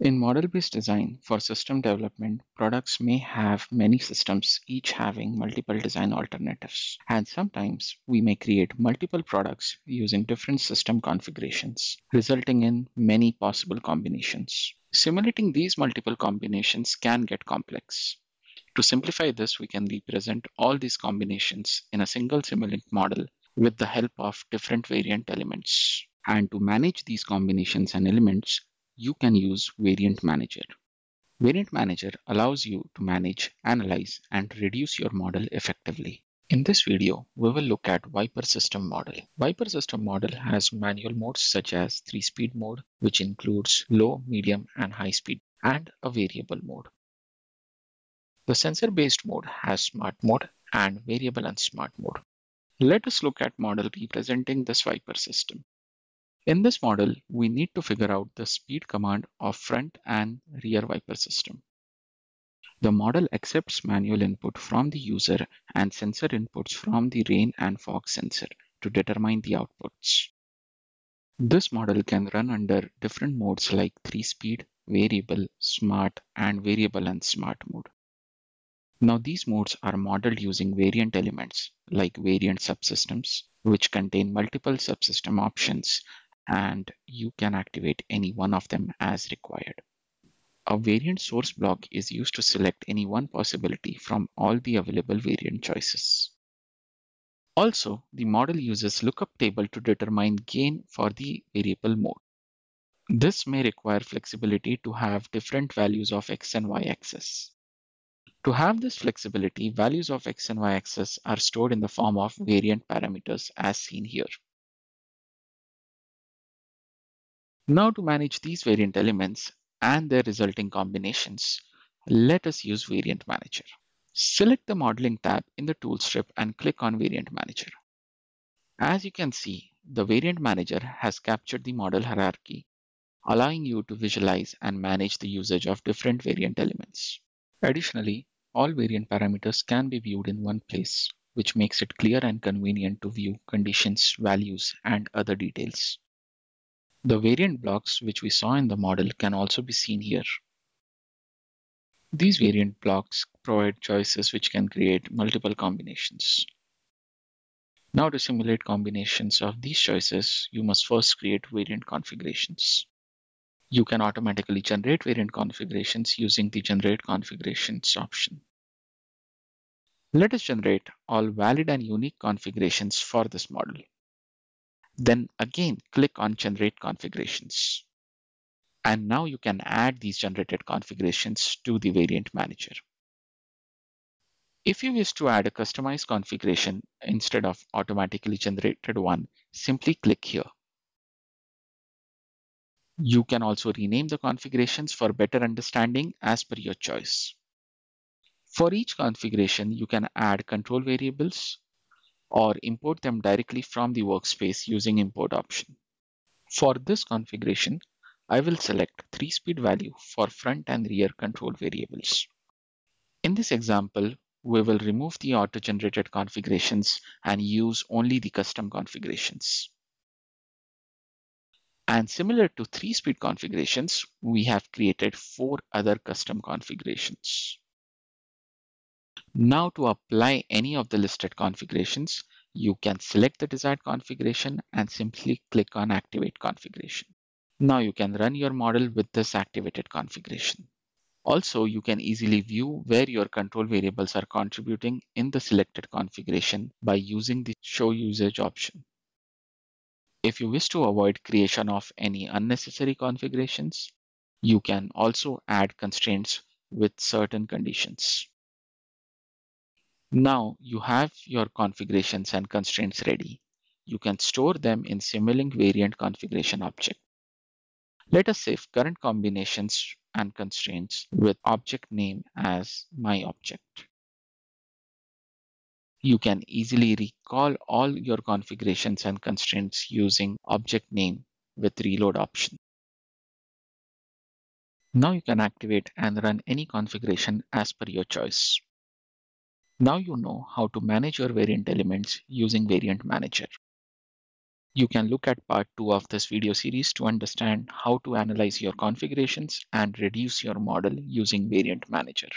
In model-based design for system development, products may have many systems, each having multiple design alternatives. And sometimes we may create multiple products using different system configurations, resulting in many possible combinations. Simulating these multiple combinations can get complex. To simplify this, we can represent all these combinations in a single Simulink model with the help of different variant elements. And to manage these combinations and elements, you can use Variant Manager. Variant Manager allows you to manage, analyze, and reduce your model effectively. In this video, we will look at Viper System Model. Viper System Model has manual modes such as 3-speed mode, which includes low, medium, and high speed, and a variable mode. The sensor-based mode has smart mode and variable and smart mode. Let us look at model representing this Viper system. In this model, we need to figure out the speed command of front and rear Viper system. The model accepts manual input from the user and sensor inputs from the rain and fog sensor to determine the outputs. This model can run under different modes like 3-speed, variable, smart, and variable and smart mode. Now these modes are modeled using variant elements like variant subsystems, which contain multiple subsystem options, and you can activate any one of them as required. A variant source block is used to select any one possibility from all the available variant choices. Also, the model uses lookup table to determine gain for the variable mode. This may require flexibility to have different values of x and y axis. To have this flexibility, values of x and y axis are stored in the form of variant parameters as seen here. Now to manage these variant elements and their resulting combinations, let us use Variant Manager. Select the Modeling tab in the Tool strip and click on Variant Manager. As you can see, the Variant Manager has captured the model hierarchy, allowing you to visualize and manage the usage of different variant elements. Additionally, all variant parameters can be viewed in one place, which makes it clear and convenient to view conditions, values, and other details. The variant blocks which we saw in the model can also be seen here. These variant blocks provide choices which can create multiple combinations. Now to simulate combinations of these choices, you must first create variant configurations. You can automatically generate variant configurations using the Generate Configurations option. Let us generate all valid and unique configurations for this model. Then again, click on Generate Configurations. And now you can add these generated configurations to the Variant Manager. If you wish to add a customized configuration instead of automatically generated one, simply click here. You can also rename the configurations for better understanding as per your choice. For each configuration, you can add control variables, or import them directly from the workspace using import option. For this configuration, I will select 3-speed value for front and rear control variables. In this example, we will remove the auto-generated configurations and use only the custom configurations. And similar to 3-speed configurations, we have created 4 other custom configurations. Now to apply any of the listed configurations, you can select the desired configuration and simply click on Activate Configuration. Now you can run your model with this activated configuration. Also, you can easily view where your control variables are contributing in the selected configuration by using the Show Usage option. If you wish to avoid creation of any unnecessary configurations, you can also add constraints with certain conditions. Now you have your configurations and constraints ready. You can store them in Simulink Variant Configuration object. Let us save current combinations and constraints with object name as My Object. You can easily recall all your configurations and constraints using object name with reload option. Now you can activate and run any configuration as per your choice. Now you know how to manage your variant elements using Variant Manager. You can look at part 2 of this video series to understand how to analyze your configurations and reduce your model using Variant Manager.